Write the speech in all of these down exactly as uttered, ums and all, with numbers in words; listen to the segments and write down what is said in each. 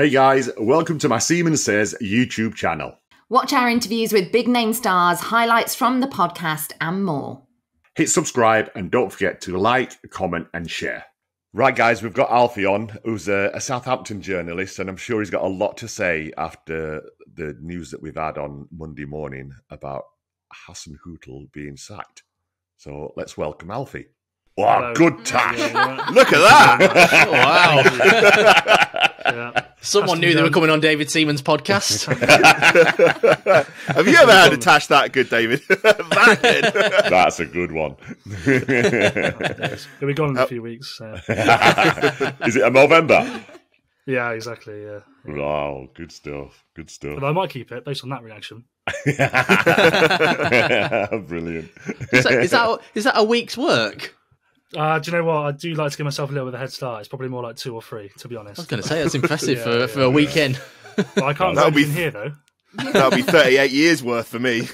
Hey guys, welcome to my Seaman Says YouTube channel. Watch our interviews with big name stars, highlights from the podcast and more. Hit subscribe and don't forget to like, comment and share. Right guys, we've got Alfie on, who's a, a Southampton journalist, and I'm sure he's got a lot to say after the news that we've had on Monday morning about Hasenhüttl being sacked. So let's welcome Alfie. Wow, hello. Good tash. Look at that. Wow. Yeah. Someone Aston knew Jones. They were coming on David Seaman's podcast. Have you ever had a tash that good, David? That good. That's a good one. It'll be gone in a few weeks. So. Is it a November? Yeah, exactly. Yeah. Yeah. Wow, good stuff. Good stuff. But I might keep it based on that reaction. Brilliant. Is that, is that is that a week's work? Uh, do you know what? I do like to give myself a little bit of a head start. It's probably more like two or three, to be honest. I was going to say, that's impressive yeah, for, yeah, for a yeah. weekend. Well, I can't that'll be in here, though. That'll be thirty-eight years worth for me.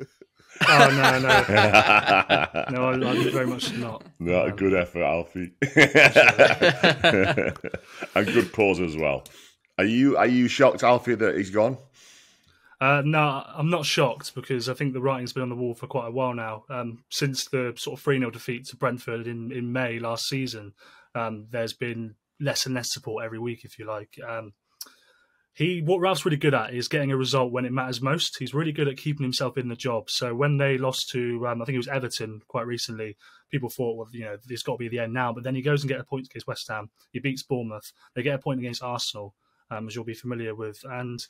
Oh, no, no. No, I, I very much not. Not um, a good effort, Alfie. And good cause as well. Are you, are you shocked, Alfie, that he's gone? Uh, no, I'm not shocked because I think the writing's been on the wall for quite a while now. Um, since the sort of three nil defeat to Brentford in, in May last season, um, there's been less and less support every week, if you like. Um, he, what Ralph's really good at is getting a result when it matters most. He's really good at keeping himself in the job. So when they lost to, um, I think it was Everton quite recently, people thought, well, you know, it's got to be the end now. But then he goes and gets a point against West Ham. He beats Bournemouth. They get a point against Arsenal, Um, as you'll be familiar with, and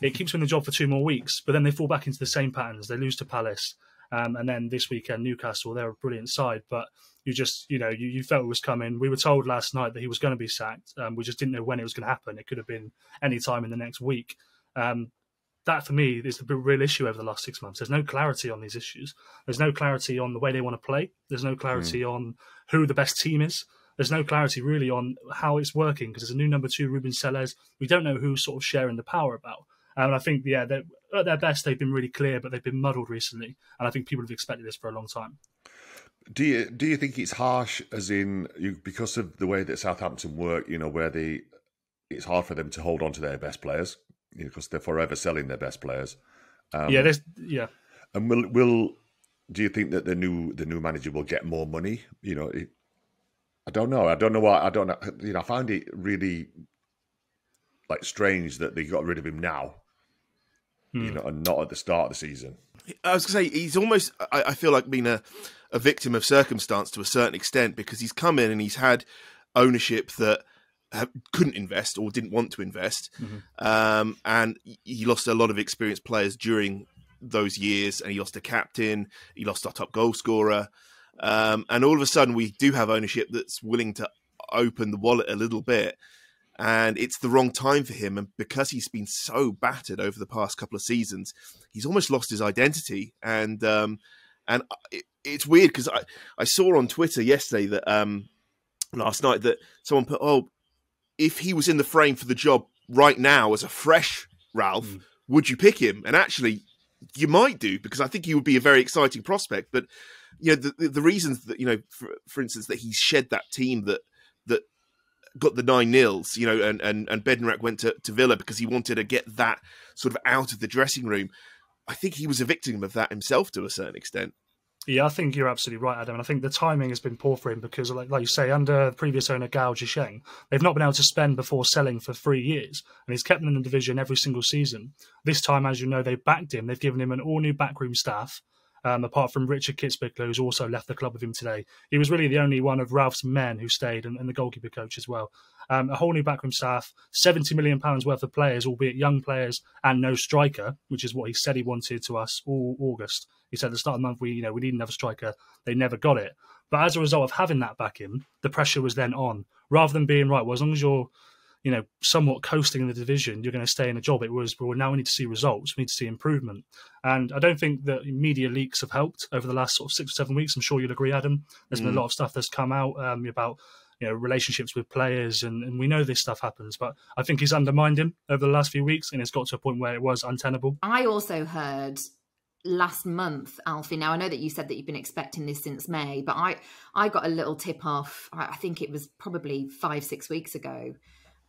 it keeps them in the job for two more weeks, but then they fall back into the same patterns. They lose to Palace, um, and then this weekend, Newcastle, they're a brilliant side, but you just, you know, you, you felt it was coming. We were told last night that he was going to be sacked. Um, we just didn't know when it was going to happen. It could have been any time in the next week. Um, that, for me, is the real issue over the last six months. There's no clarity on these issues. There's no clarity on the way they want to play. There's no clarity mm. on who the best team is. There's no clarity really on how it's working because there's a new number two, Ruben Selles. We don't know who's sort of sharing the power about. And I think, yeah, at their best, they've been really clear, but they've been muddled recently. And I think people have expected this for a long time. Do you do you think it's harsh, as in you, because of the way that Southampton work? You know, where they it's hard for them to hold on to their best players, you know, because they're forever selling their best players. Um, yeah, there's yeah. And will will do you think that the new the new manager will get more money? You know. It, I don't know. I don't know why. I don't know. You know, I find it really like strange that they got rid of him now, hmm. you know, and not at the start of the season. I was going to say he's almost. I, I feel like being a, a victim of circumstance to a certain extent because he's come in and he's had ownership that couldn't invest or didn't want to invest, mm-hmm. um, and he lost a lot of experienced players during those years, and he lost a captain, he lost our top goal scorer. Um, and all of a sudden, we do have ownership that's willing to open the wallet a little bit. And it's the wrong time for him. And because he's been so battered over the past couple of seasons, he's almost lost his identity. And um, and it, it's weird because I, I saw on Twitter yesterday that um, last night that someone put, oh, if he was in the frame for the job right now as a fresh Ralph, mm. would you pick him? And actually, you might do because I think he would be a very exciting prospect. But you know, the, the reasons that, you know, for, for instance, that he shed that team that that got the nine nils, you know, and, and, and Bednarak went to, to Villa because he wanted to get that sort of out of the dressing room. I think he was a victim of that himself to a certain extent. Yeah, I think you're absolutely right, Adam. And I think the timing has been poor for him because, like, like you say, under the previous owner, Gao Jisheng, they've not been able to spend before selling for three years. And he's kept them in the division every single season. This time, as you know, they've backed him. They've given him an all-new backroom staff. Um, apart from Richard Kitzbickler, who's also left the club with him today. He was really the only one of Ralph's men who stayed, and, and the goalkeeper coach as well. Um, a whole new backroom staff, seventy million pounds worth of players, albeit young players and no striker, which is what he said he wanted to us all August. He said at the start of the month, we, you know, we need another striker. They never got it. But as a result of having that back in, the pressure was then on. Rather than being, right, well, as long as you're you know, somewhat coasting in the division, you're going to stay in a job. It was, well, now we need to see results. We need to see improvement. And I don't think that media leaks have helped over the last sort of six or seven weeks. I'm sure you'll agree, Adam. There's mm. been a lot of stuff that's come out um, about, you know, relationships with players. And, and we know this stuff happens. But I think he's undermined him over the last few weeks. And it's got to a point where it was untenable. I also heard last month, Alfie, now I know that you said that you've been expecting this since May, but I, I got a little tip off. I think it was probably five, six weeks ago.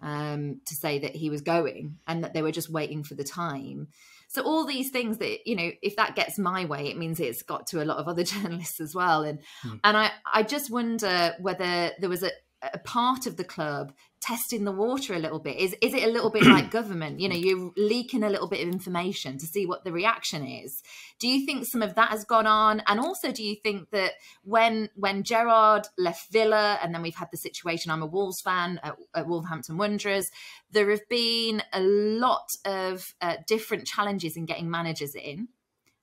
um, to say that he was going and that they were just waiting for the time. So all these things that, you know, if that gets my way, it means it's got to a lot of other journalists as well. And mm. and I, I just wonder whether there was a, a part of the club testing the water a little bit. Is is it a little bit like government? You know, you're leaking a little bit of information to see what the reaction is. Do you think some of that has gone on? And also, do you think that when when Gerrard left Villa, and then we've had the situation, I'm a Wolves fan, at, at Wolverhampton Wanderers, there have been a lot of uh, different challenges in getting managers in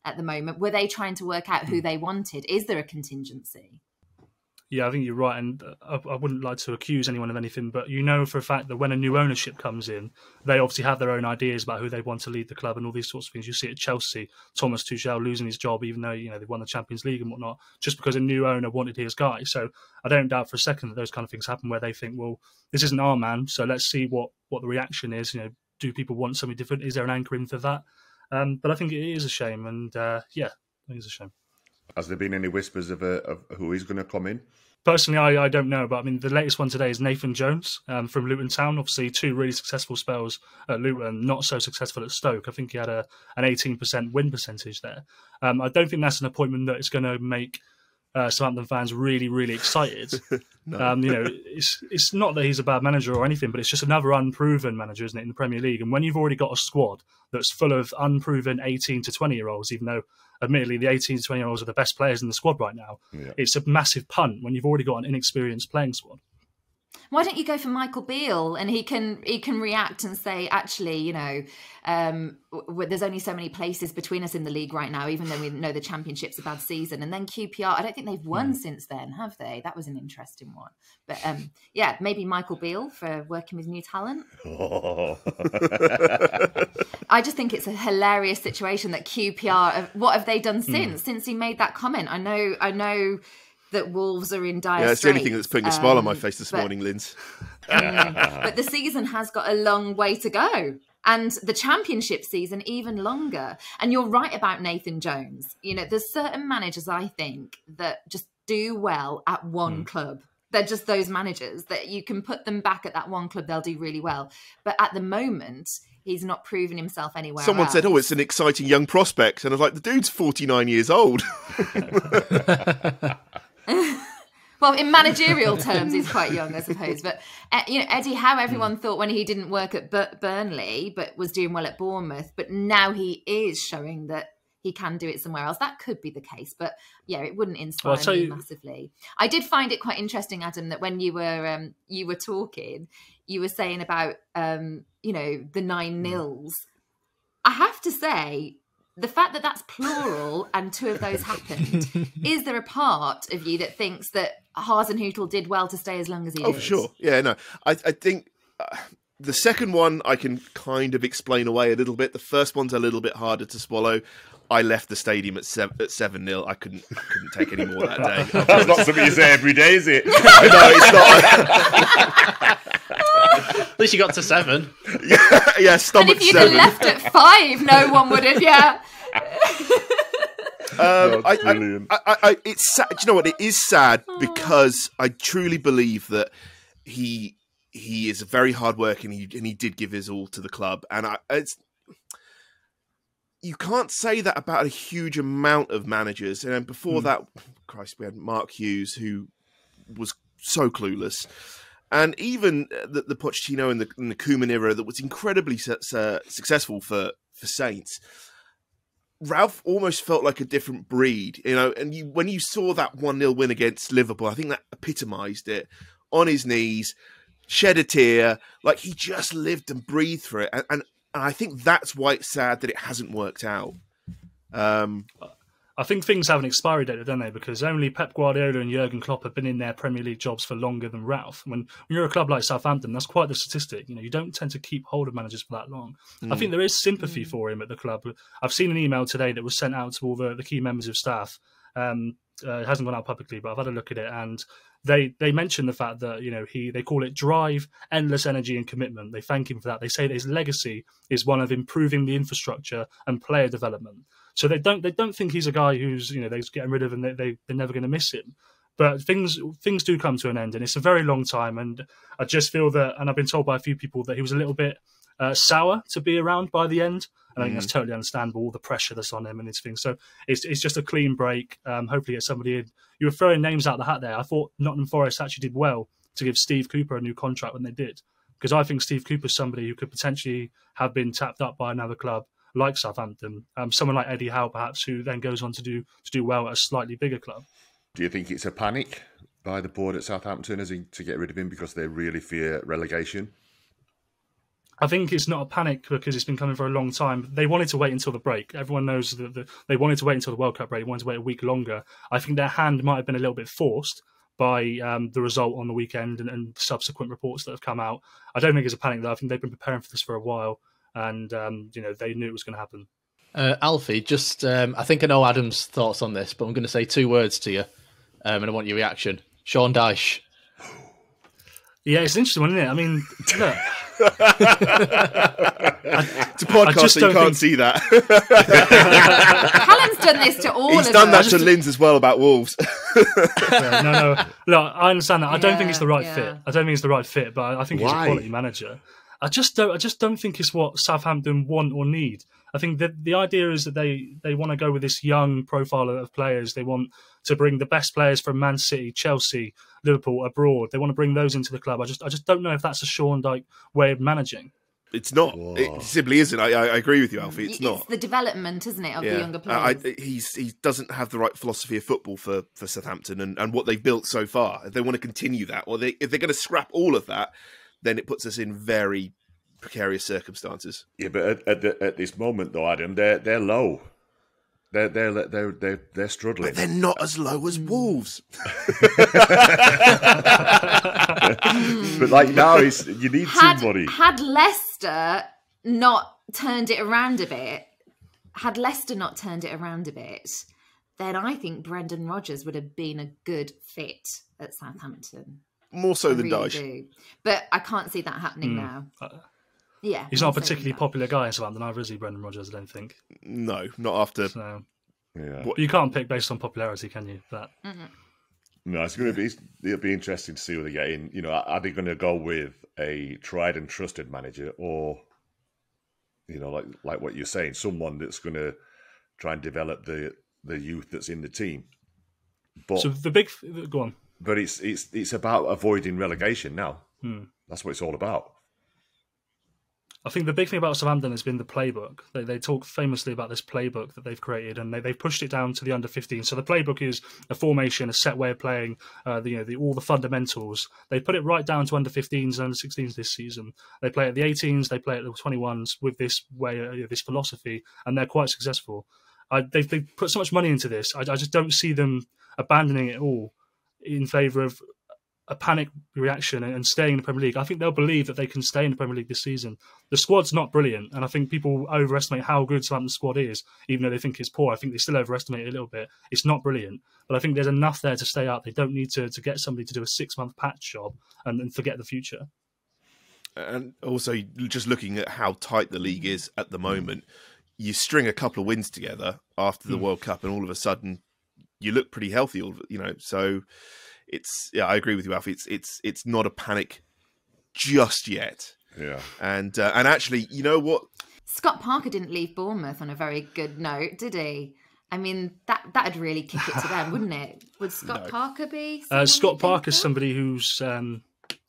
at the moment. Were they trying to work out who they wanted? Is there a contingency? Yeah, I think you're right, and I, I wouldn't like to accuse anyone of anything, but you know for a fact that when a new ownership comes in, they obviously have their own ideas about who they want to lead the club and all these sorts of things. You see at Chelsea, Thomas Tuchel losing his job, even though, you know, they won the Champions League and whatnot, just because a new owner wanted his guy. So I don't doubt for a second that those kind of things happen where they think, well, this isn't our man, so let's see what, what the reaction is. You know, do people want something different? Is there an anchor in for that? Um, but I think it is a shame, and uh, yeah, I think it's a shame. Has there been any whispers of, a, of who is going to come in? Personally, I, I don't know, but I mean, the latest one today is Nathan Jones um, from Luton Town. Obviously, two really successful spells at Luton, not so successful at Stoke. I think he had a an eighteen percent win percentage there. Um, I don't think that's an appointment that is going to make uh, Southampton fans really, really excited. No. um, you know, it's it's not that he's a bad manager or anything, but it's just another unproven manager, isn't it, in the Premier League? And when you've already got a squad that's full of unproven eighteen to twenty-year-olds, even though admittedly, the eighteen to twenty-year-olds are the best players in the squad right now. Yeah. It's a massive punt when you've already got an inexperienced playing squad. Why don't you go for Michael Beale, and he can he can react and say, actually, you know, um, w there's only so many places between us in the league right now, even though we know the Championship's a bad season. And then Q P R, I don't think they've won no. since then, have they? That was an interesting one. But um, yeah, maybe Michael Beale for working with new talent. Oh. I just think it's a hilarious situation that Q P R, what have they done since? Mm. Since he made that comment, I know, I know... that Wolves are in dire straits. Yeah, it's the only thing that's putting a smile um, on my face this but, morning, Linz. Um, but the season has got a long way to go. And the Championship season even longer. And you're right about Nathan Jones. You know, there's certain managers, I think, that just do well at one mm. club. They're just those managers that you can put them back at that one club, they'll do really well. But at the moment, he's not proven himself anywhere Someone else. Said, oh, it's an exciting young prospect. And I was like, the dude's forty-nine years old. Well, in managerial terms, he's quite young, I suppose. But uh, you know, Eddie Howe, everyone mm. thought when he didn't work at Bur Burnley, but was doing well at Bournemouth. But now he is showing that he can do it somewhere else. That could be the case, but yeah, it wouldn't inspire well, me you... massively. I did find it quite interesting, Adam, that when you were um, you were talking, you were saying about um, you know, the nine nils. I have to say, the fact that that's plural and two of those happened, is there a part of you that thinks that Hasenhüttl did well to stay as long as he did? Oh, for sure. Yeah, no. I, I think uh, the second one I can kind of explain away a little bit. The first one's a little bit harder to swallow. I left the stadium at seven at seven nil. I couldn't I couldn't take any more that day. That's not something you say every day, is it? No, it's not. At least you got to seven. Yeah, yeah, stop at seven. And if you'd have left at five, no one would have, yeah. um, I, I, I, I, it's sad. Do you know what? It is sad because I truly believe that he he is very hard working, and he, and he did give his all to the club. And I, it's, you can't say that about a huge amount of managers. And before mm. that, Christ, we had Mark Hughes, who was so clueless. And even the, the Pochettino and the, and the Koeman era that was incredibly su su successful for, for Saints, Ralph almost felt like a different breed, you know. And you, when you saw that one nil win against Liverpool, I think that epitomised it. On his knees, shed a tear, like he just lived and breathed for it. And, and, and I think that's why it's sad that it hasn't worked out. Um, I think things have an expiry date, don't they? Because only Pep Guardiola and Jurgen Klopp have been in their Premier League jobs for longer than Ralph. When, when you're a club like Southampton, that's quite the statistic. You know, you don't tend to keep hold of managers for that long. Mm. I think there is sympathy mm. for him at the club. I've seen an email today that was sent out to all the, the key members of staff. Um, uh, it hasn't gone out publicly, but I've had a look at it, and they they mention the fact that, you know, he they call it drive, endless energy and commitment. They thank him for that. They say that his legacy is one of improving the infrastructure and player development. So they don't they don't think he's a guy who's, you know, they're getting rid of and they, they, they're never going to miss him. But things things do come to an end, and it's a very long time. And I just feel that, and I've been told by a few people that he was a little bit uh, sour to be around by the end. And I think mm. that's totally understandable, all the pressure that's on him and his things. So it's it's just a clean break. Um, hopefully it's somebody in. You were throwing names out of the hat there. I thought Nottingham Forest actually did well to give Steve Cooper a new contract when they did, because I think Steve Cooper's somebody who could potentially have been tapped up by another club like Southampton, um, someone like Eddie Howe perhaps, who then goes on to do to do well at a slightly bigger club. Do you think it's a panic by the board at Southampton as in, to get rid of him because they really fear relegation? I think it's not a panic because it's been coming for a long time. They wanted to wait until the break. Everyone knows that the, they wanted to wait until the World Cup break. They wanted to wait a week longer. I think their hand might have been a little bit forced by um, the result on the weekend and, and subsequent reports that have come out. I don't think it's a panic, though. I think they've been preparing for this for a while, and um, you know, they knew it was going to happen. Uh, Alfie, just um, I think I know Adam's thoughts on this, but I'm going to say two words to you, um, and I want your reaction. Sean Dyche. Yeah, it's an interesting one, isn't it? I mean, look. I, it's a podcast, so you can't think... see that. Callum's done this to all He's of us. He's done that to Linz as well about Wolves. yeah, no, no. Look, I understand that. I yeah, don't think it's the right yeah. fit. I don't think it's the right fit, but I think Why? he's a quality manager. I just don't. I just don't think it's what Southampton want or need. I think that the idea is that they they want to go with this young profile of players. They want to bring the best players from Man City, Chelsea, Liverpool, abroad. They want to bring those into the club. I just I just don't know if that's a Sean Dyche way of managing. It's not. Whoa. It simply isn't. I, I agree with you, Alfie. It's, it's not. It's the development, isn't it, of yeah. the younger players? I, I, he's, he doesn't have the right philosophy of football for, for Southampton and, and what they've built so far. If they want to continue that, or they, if they're going to scrap all of that, then it puts us in very precarious circumstances. Yeah, but at at, the, at this moment, though, Adam, they're they're low. They're they're they're they're, they're struggling. But they're not as low as Wolves. But like now, it's, you need had, somebody. Had Leicester not turned it around a bit, had Leicester not turned it around a bit, then I think Brendan Rodgers would have been a good fit at Southampton. More so I than really Dyche. Do. But I can't see that happening mm. now. Yeah. He's not a particularly popular guy in Southampton either, is he, Brendan Rodgers, I don't think? No, not after. So, yeah. You can't pick based on popularity, can you? That. Mm-hmm. No, it's going to be it'll be interesting to see what they get in. You know, are they going to go with a tried and trusted manager, or, you know, like like what you're saying, someone that's going to try and develop the the youth that's in the team? But so the big go on. But it's it's it's about avoiding relegation now. Hmm. That's what it's all about. I think the big thing about Southampton has been the playbook. They they talk famously about this playbook that they've created, and they they've pushed it down to the under fifteen. So the playbook is a formation, a set way of playing, uh, the, you know, the, all the fundamentals. They put it right down to under fifteens and under sixteens this season. They play at the eighteens, they play at the twenty-ones with this way, you know, this philosophy, and they're quite successful. I, they've they put so much money into this. I, I just don't see them abandoning it all in favour of a panic reaction and staying in the Premier League. I think they'll believe that they can stay in the Premier League this season. The squad's not brilliant, and I think people overestimate how good Southampton's squad is, even though they think it's poor. I think they still overestimate it a little bit. It's not brilliant, but I think there's enough there to stay up. They don't need to, to get somebody to do a six-month patch job and, and forget the future. And also, just looking at how tight the league is at the moment, you string a couple of wins together after the mm. World Cup, and all of a sudden, you look pretty healthy, you know. So it's yeah, I agree with you, Alfie. It's it's it's not a panic just yet. Yeah, and uh, and actually, you know what? Scott Parker didn't leave Bournemouth on a very good note, did he? I mean, that that'd really kick it to them, wouldn't it? Would Scott no. Parker be? Uh, Scott Parker's somebody who's um,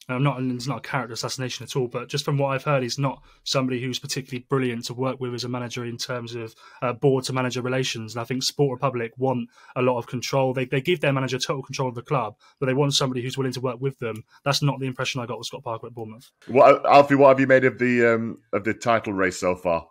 I'm not. It's not a character assassination at all, but just from what I've heard, he's not somebody who's particularly brilliant to work with as a manager in terms of uh, board-to-manager relations. And I think Sport Republic want a lot of control. They they give their manager total control of the club, but they want somebody who's willing to work with them. That's not the impression I got with Scott Parker at Bournemouth. What, Alfie, what have you made of the um, of the title race so far?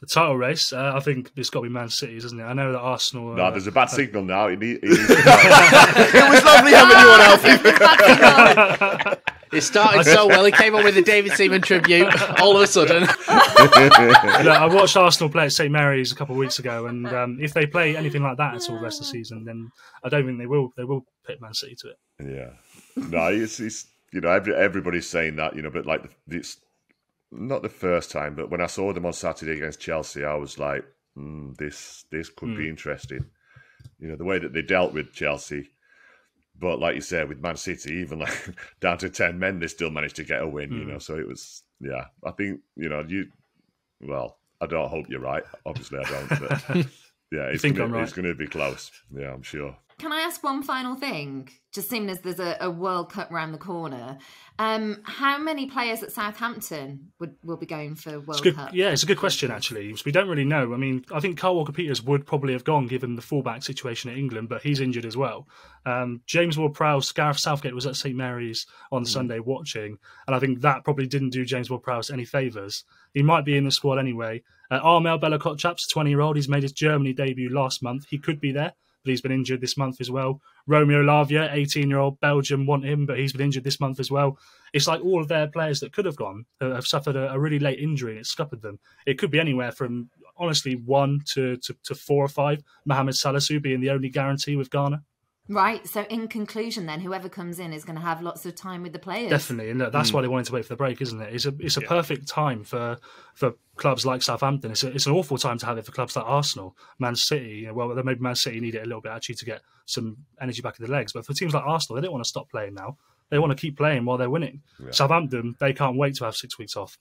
The title race, uh, I think it's got to be Man City's, isn't it? I know that Arsenal... Uh, no, there's a bad uh, signal now. It, need, it, needs to it was lovely having you on, Alfie. It started so well. He came on with the David Seaman tribute all of a sudden. Look, I watched Arsenal play at St Marys a couple of weeks ago, and um, if they play anything like that until the rest of the season, then I don't think they will. They will pit Man City to it. Yeah. No, it's, it's you know, every, everybody's saying that, you know, but like it's... Not the first time, but when I saw them on Saturday against Chelsea, I was like, mm, this this could mm. be interesting. You know, the way that they dealt with Chelsea, But like you say, with Man City, even like down to ten men, they still managed to get a win. Mm. You know, so it was, yeah. I think you know you. Well, I don't hope you're right. Obviously, I don't. But yeah, it's think gonna, I'm right. It's going to be close. Yeah, I'm sure. Can I ask one final thing? Just seeing as there's a, a World Cup round the corner, um, how many players at Southampton would will be going for World good, Cup? Yeah, it's a good question actually. We don't really know. I mean, I think Carl Walker-Peters would probably have gone given the fullback situation at England, but he's injured as well. Um, James Ward-Prowse, Gareth Southgate was at St Marys on mm. Sunday watching, and I think that probably didn't do James Ward-Prowse any favours. He might be in the squad anyway. Uh, Armel Belicott Chaps, twenty-year-old, he's made his Germany debut last month. He could be there, but he's been injured this month as well. Romeo Lavia, eighteen-year-old, Belgium want him, but he's been injured this month as well. It's like all of their players that could have gone uh, have suffered a, a really late injury and it's scuppered them. It could be anywhere from, honestly, one to, to, to four or five, Mohamed Salisu being the only guarantee with Ghana. Right, so in conclusion then, whoever comes in is going to have lots of time with the players. Definitely, and look, that's mm. why they wanted to wait for the break, isn't it? It's a, it's a yeah. perfect time for for clubs like Southampton. It's, a, it's an awful time to have it for clubs like Arsenal, Man City. You know, well, maybe Man City need it a little bit actually to get some energy back in the legs. But for teams like Arsenal, they don't want to stop playing now. They want to keep playing while they're winning. Yeah. Southampton, they can't wait to have six weeks off.